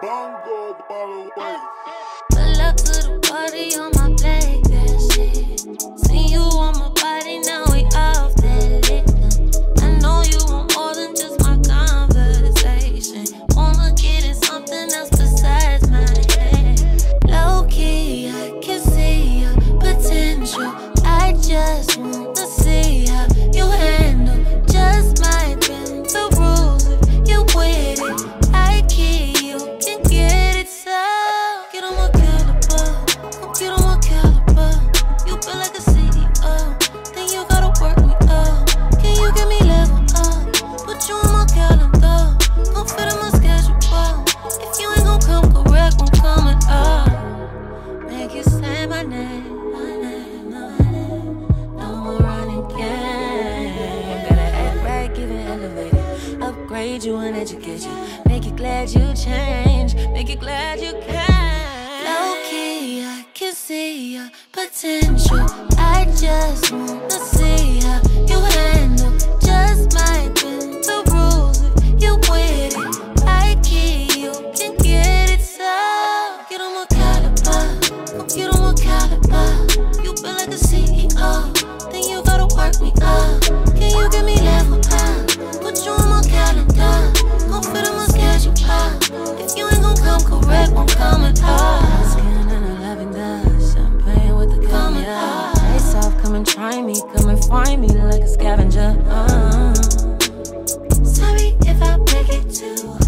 Bongo bottle white. Pull up to the party on my black ass shit. See you on my body, now we off that liquor. I know you want more than just my conversation. Wanna get in something else besides my head. Low key, I can see your potential. I just want to see how you handle. Just might bend the rules if you're with it. I keep. You and educate you, make you glad you change, make you glad you can. Low key, I can see your potential. I just want to see how you handle. Just might bend the rules if you're with it. I key, you can get it so. You don't want caliber, you don't want caliber. You feel like a CEO, then you gotta work me up. Can you give me level up? Put you on my calendar, gon' fit in my schedule. If you ain't gon' come correct, won't come at all. Skin and lavender, champagne with the caviar. Face off, come and try me, come and find me like a scavenger. Sorry if I make it too.